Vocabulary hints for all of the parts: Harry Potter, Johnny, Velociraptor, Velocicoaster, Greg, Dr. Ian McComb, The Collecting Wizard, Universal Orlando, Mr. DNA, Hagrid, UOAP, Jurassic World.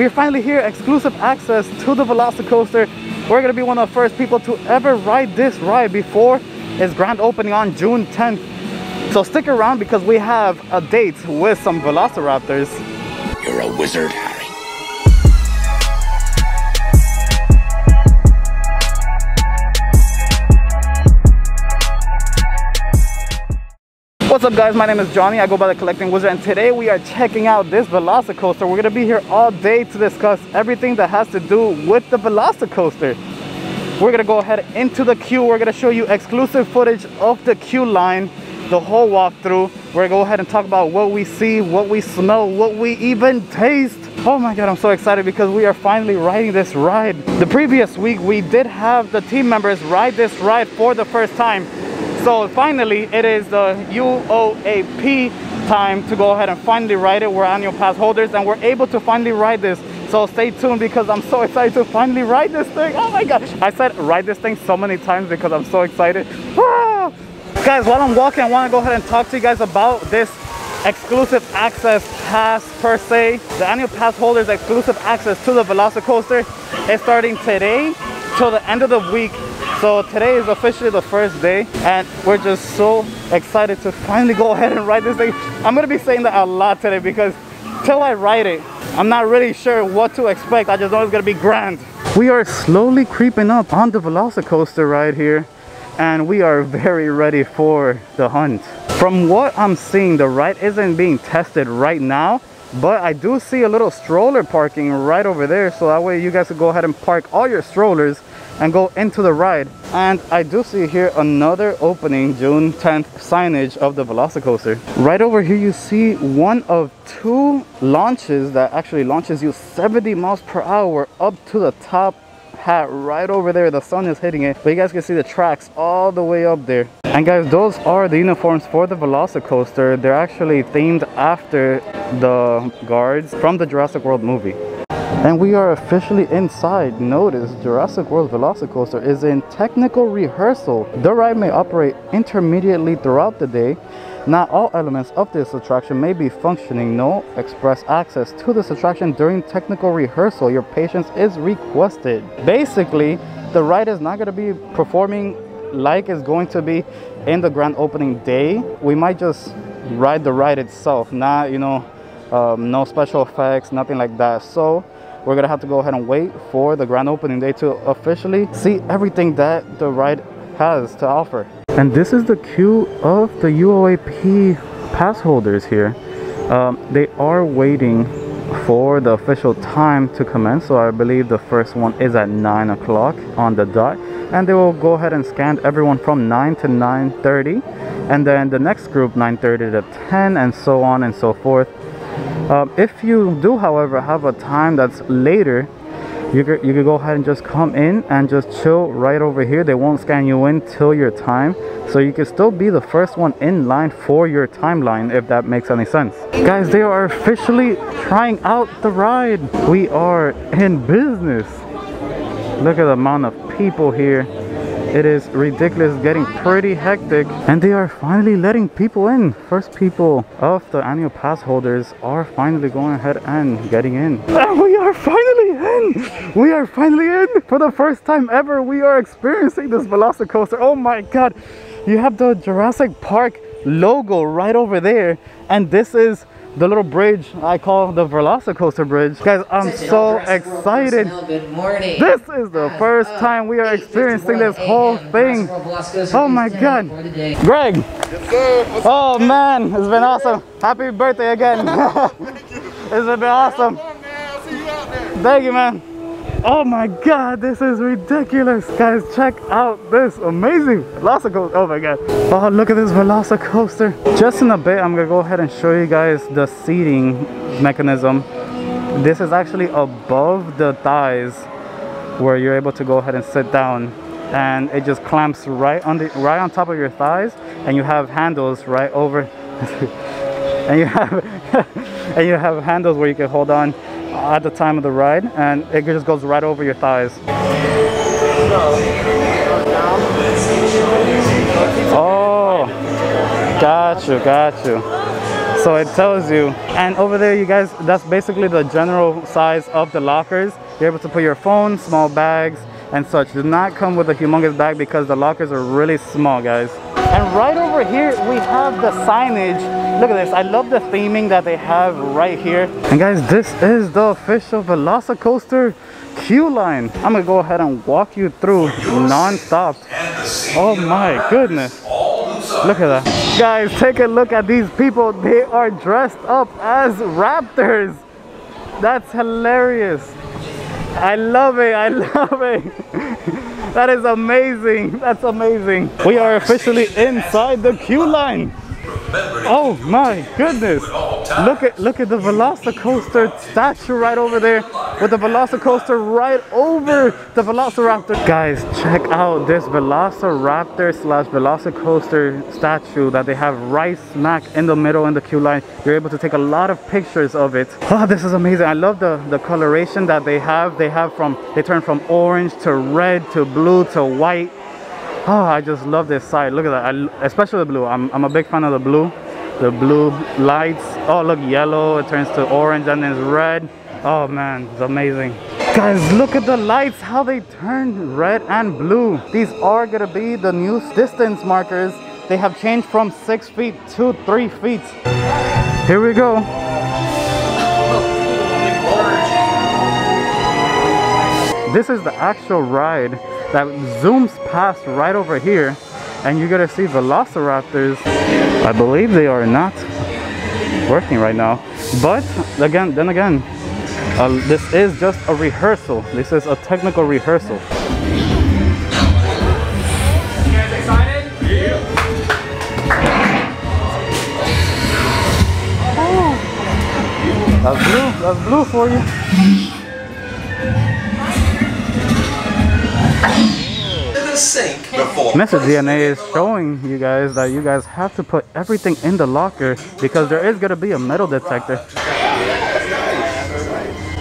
We're finally here, exclusive access to the Velocicoaster. We're gonna be one of the first people to ever ride this ride before its grand opening on June 10th. So stick around because we have a date with some velociraptors. You're a wizard, Harry. What's up guys, my name is Johnny, I go by The Collecting Wizard, and today we are checking out this Velocicoaster. We're going to be here all day to discuss everything that has to do with the Velocicoaster. We're going to go ahead into the queue, we're going to show you exclusive footage of the queue line, the whole walkthrough. We're going to go ahead and talk about what we see, what we smell, what we even taste. Oh my god, I'm so excited because we are finally riding this ride. The previous week we did have the team members ride this ride for the first time. So finally, it is the UOAP time to go ahead and finally ride it. We're annual pass holders and we're able to finally ride this. So stay tuned because I'm so excited to finally ride this thing. Oh my gosh. I said ride this thing so many times because I'm so excited. Ah! Guys, while I'm walking, I want to go ahead and talk to you guys about this exclusive access pass per se. The annual pass holders exclusive access to the Velocicoaster is starting today till the end of the week. So today is officially the first day and we're just so excited to finally go ahead and ride this thing. I'm going to be saying that a lot today because till I ride it, I'm not really sure what to expect. I just know it's going to be grand. We are slowly creeping up on the Velocicoaster ride here and we are very ready for the hunt. From what I'm seeing, the ride isn't being tested right now, but I do see a little stroller parking right over there. So that way you guys can go ahead and park all your strollers and go into the ride. And I do see here another opening June 10th signage of the Velocicoaster. Right over here you see one of two launches that actually launches you 70 miles per hour up to the top hat right over there. The sun is hitting it, but you guys can see the tracks all the way up there. And guys, those are the uniforms for the Velocicoaster. They're actually themed after the guards from the Jurassic World movie. And we are officially inside. Notice Jurassic World Velocicoaster is in technical rehearsal. The ride may operate intermittently throughout the day. Not all elements of this attraction may be functioning. No express access to this attraction during technical rehearsal. Your patience is requested. Basically, the ride is not going to be performing like it's going to be in the grand opening day. We might just ride the ride itself, not, you know, no special effects, nothing like that. So we're gonna have to go ahead and wait for the grand opening day to officially see everything that the ride has to offer. And this is the queue of the UOAP pass holders here. They are waiting for the official time to commence. So I believe the first one is at 9 o'clock on the dot, and they will go ahead and scan everyone from 9 to 9:30, and then the next group 9:30 to 10, and so on and so forth. If you do, however, have a time that's later, you can go ahead and just come in and just chill right over here. They won't scan you in till your time, so you can still be the first one in line for your timeline, if that makes any sense. Guys, they are officially trying out the ride. We are in business. Look at the amount of people here. It is ridiculous, getting pretty hectic, and they are finally letting people in. First people of the annual pass holders are finally going ahead and getting in. And we are finally in! We are finally in! For the first time ever, we are experiencing this Velocicoaster. Oh my god, you have the Jurassic Park logo right over there, and this is the little bridge I call the Velocicoaster bridge. Guys, I'm so excited. This is the first time we are experiencing this whole thing. Oh my god. Greg. Yes, sir. Oh man, it's been awesome. Happy birthday again. It's been awesome. Thank you, man. Oh my god, this is ridiculous. Guys, check out this amazing Velocicoaster. Oh my god. Oh, look at this Velocicoaster. Just in a bit, I'm gonna go ahead and show you guys the seating mechanism. This is actually above the thighs where you're able to go ahead and sit down. And it just clamps right on top of your thighs, and you have handles right over and you have and you have handles where you can hold on at the time of the ride, and it just goes right over your thighs. Oh, got you, got you. So it tells you. And over there, you guys, that's basically the general size of the lockers. You're able to put your phone, small bags, and such. Do not come with a humongous bag because the lockers are really small, guys. And right over here, we have the signage. Look at this. I love the theming that they have right here. And guys, this is the official Velocicoaster queue line. I'm gonna go ahead and walk you through non-stop. Oh my goodness. Look at that. Guys, take a look at these people. They are dressed up as raptors. That's hilarious. I love it. I love it. That is amazing. That's amazing. We are officially inside the queue line. Oh my goodness. Look at the Velocicoaster statue right over there with the Velocicoaster right over the Velociraptor. Guys, check out this Velociraptor / Velocicoaster statue that they have right smack in the middle in the queue line. You're able to take a lot of pictures of it. Oh, this is amazing. I love the coloration that they have. They turn from orange to red to blue to white. Oh, I just love this side. Look at that. Especially the blue. I'm a big fan of the blue. The blue lights. Oh, look, yellow. It turns to orange and then it's red. Oh, man. It's amazing. Guys, look at the lights. How they turn red and blue. These are going to be the new distance markers. They have changed from 6 feet to 3 feet. Here we go. This is the actual ride that zooms past right over here, and you're gonna see velociraptors. I believe they are not working right now, but then again, this is just a rehearsal. This is a technical rehearsal. You guys excited? Yeah. Oh. That's blue for you. Mr. DNA is showing you guys that you guys have to put everything in the locker because there is going to be a metal detector.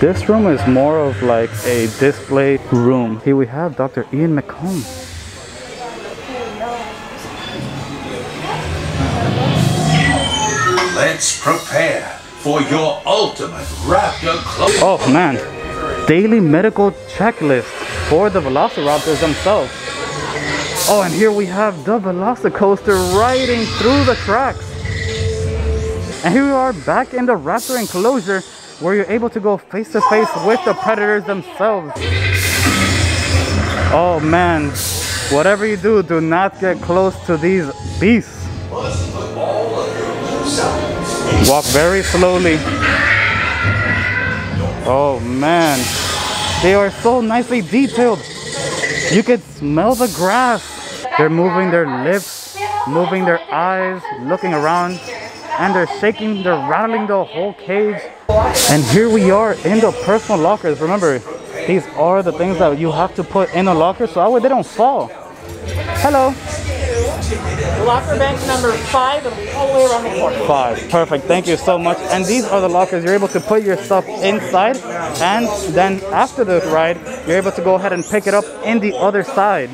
This room is more of like a display room. Here we have Dr. Ian McComb. Let's prepare for your ultimate raptor close. Oh man, daily medical checklist for the velociraptors themselves. Oh, and here we have the Velocicoaster riding through the tracks. And here we are back in the raptor enclosure where you're able to go face to face with the predators themselves. Oh man, whatever you do not get close to these beasts. Walk very slowly. Oh man. They are so nicely detailed. You can smell the grass. They're moving their lips, moving their eyes, looking around, and they're shaking, they're rattling the whole cage. And here we are in the personal lockers. Remember, these are the things that you have to put in a locker so that way they don't fall. Hello. Locker bench number 5, all the way around the corner. 5, perfect. Thank you so much. And these are the lockers. You're able to put your stuff inside, and then after the ride, you're able to go ahead and pick it up in the other side,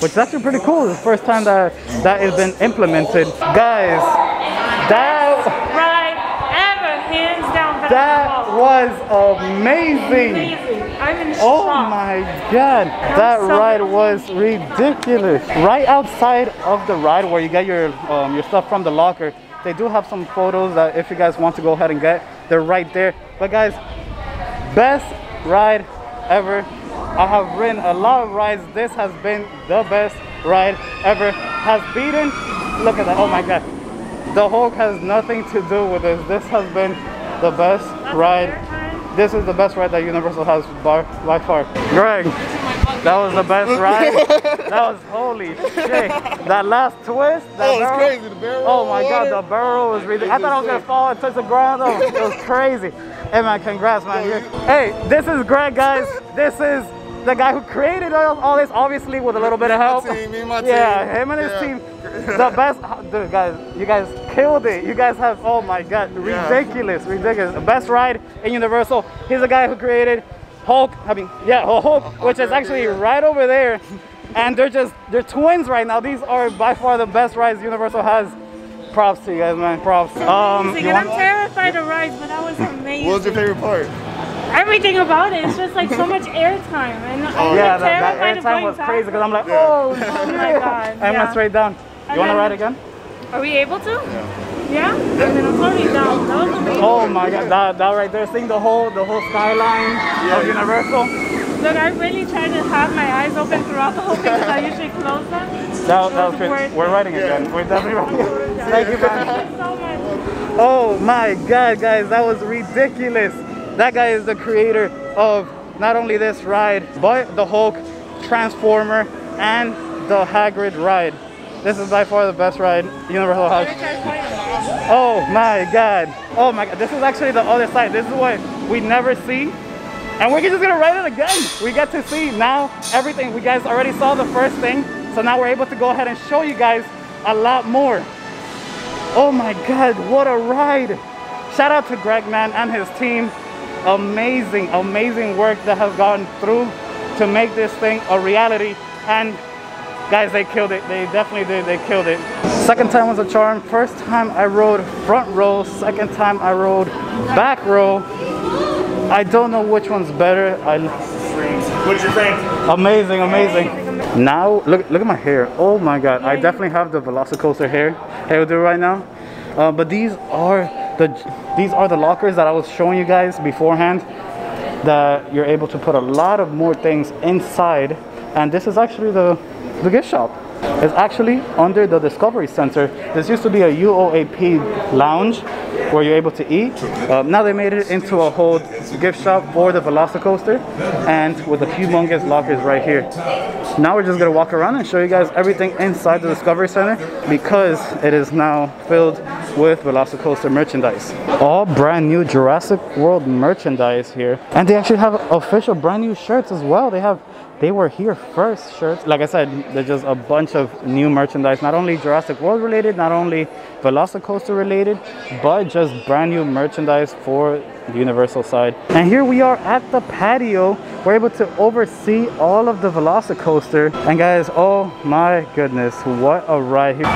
which is actually pretty cool. It's the first time that has been implemented, guys. That ride ever, hands down. That was amazing. Oh my god, that ride was ridiculous. Right outside of the ride where you get your stuff from the locker, they do have some photos that if you guys want to go ahead and get, they're right there. But guys, best ride ever. I have ridden a lot of rides. This has been the best ride ever. Has beaten, look at that, oh my god. The Hulk has nothing to do with this. This has been the best ride. This is the best ride that Universal has by far. Greg, that was the best ride. That was holy shit. That last twist, that barrel, crazy. The barrel, oh my god, the barrel was ridiculous. I thought I was gonna fall and touch the ground. Oh, it was crazy. Hey man, congrats man. Hey, this is Greg, guys. This is the guy who created all this, obviously with a little bit of help. Yeah, him and his team. The best, dude, guys. You guys killed it. You guys have, oh my god, ridiculous, ridiculous. The best ride in Universal. He's the guy who created Hulk. I mean, yeah, Hulk, which is actually right over there. And they're twins right now. These are by far the best rides Universal has. props to you guys, man. Props. And I'm terrified of rides, but that was amazing. What was your favorite part? Everything about it. It's just like so much airtime. And yeah, that airtime was crazy because I'm like, oh, oh my God. I went straight down. You want to ride again? Are we able to? Yeah. Yeah? And then I'm already down. That was amazing. Oh my God, that right there, seeing the whole skyline of Universal. Look, I really try to have my eyes open throughout the whole thing because I usually close them. That was good. We're riding again. We're definitely riding again. Thank you, man. So much. Oh my God, guys, that was ridiculous. That guy is the creator of not only this ride, but the Hulk, Transformer, and the Hagrid ride. This is by far the best ride, Universal House. Oh my God. Oh my God. This is actually the other side. This is what we never see. And we're just gonna ride it again. We get to see now everything. We guys already saw the first thing, so now we're able to go ahead and show you guys a lot more. Oh my God, what a ride. Shout out to Greg, man, and his team. Amazing, amazing work that has gone through to make this thing a reality. And guys, they killed it. They definitely did. They killed it. Second time was a charm. First time I rode front row, second time I rode back row. I don't know which one's better. What you think? Amazing, amazing. Now, look at my hair. Oh my God, I definitely have the Velocicoaster hair do right now. But these are the lockers that I was showing you guys beforehand. That you're able to put a lot of more things inside. And this is actually the gift shop. It's actually under the Discovery Center. This used to be a UOAP lounge where you're able to eat. Now they made it into a whole gift shop for the Velocicoaster and with a humongous lockers right here. Now we're just gonna walk around and show you guys everything inside the Discovery Center because it is now filled with Velocicoaster merchandise. All brand new Jurassic World merchandise here. And they actually have official brand new shirts as well. They were here first shirts. Like I said, there's just a bunch of new merchandise, not only Jurassic World related, not only Velocicoaster related, but just brand new merchandise for the Universal side. And here we are at the patio. We're able to oversee all of the Velocicoaster. And guys, oh my goodness, what a ride here.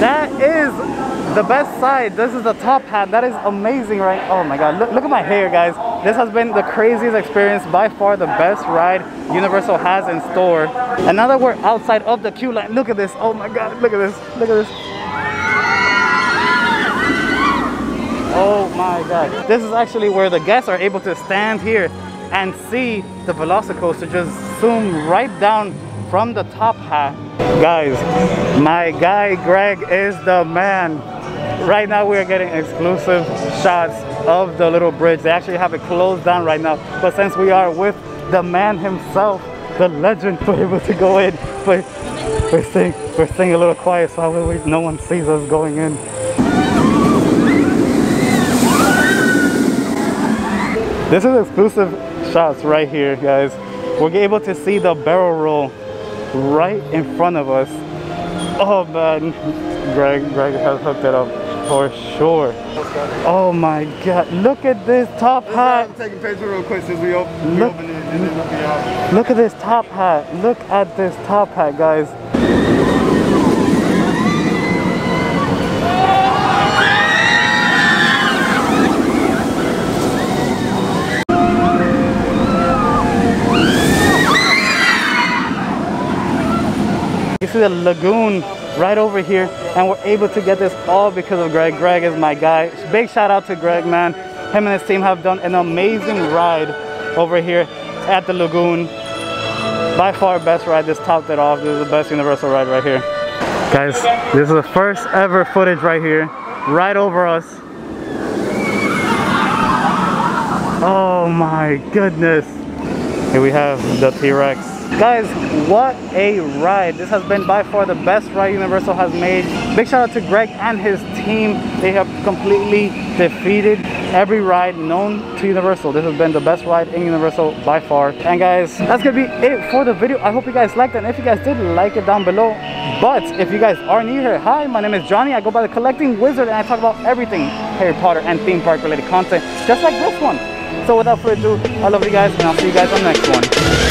That is the best side. This is the top hat. That is amazing, right? Oh my God, look at my hair, guys. This has been the craziest experience, by far the best ride Universal has in store. And now that we're outside of the queue line, look at this. Oh my God, look at this, look at this. Oh my God. This is actually where the guests are able to stand here and see the Velocicoaster just zoom right down from the top half. Guys, my guy Greg is the man. Right now we are getting exclusive shots of the little bridge. They actually have it closed down right now, but since we are with the man himself, the legend, we're able to go in. But we're staying a little quiet so no one sees us going in. This is exclusive shots right here, guys. We're able to see the barrel roll right in front of us. Oh man, Greg has hooked it up. For sure. Oh my God, look at this top hat. I'm taking a picture real quick since we open it and then look at it. Look at this top hat. Look at this top hat, guys. You see the lagoon right over here, and we're able to get this all because of Greg. Greg is my guy. Big shout out to Greg, man. Him and his team have done an amazing ride over here at the lagoon. By far best ride. This topped it off. This is the best Universal ride right here. Guys, this is the first ever footage right here, right over us. Oh my goodness. Here we have the T-Rex. Guys, what a ride. This has been by far the best ride Universal has made. Big shout out to Greg and his team. They have completely defeated every ride known to Universal. This has been the best ride in Universal by far. And guys, that's gonna be it for the video. I hope you guys liked it, and if you guys did, like it down below. But if you guys are new here, hi, my name is Johnny. I go by The Collecting Wizard, and I talk about everything Harry Potter and theme park related content, just like this one. So without further ado, I love you guys, and I'll see you guys on the next one.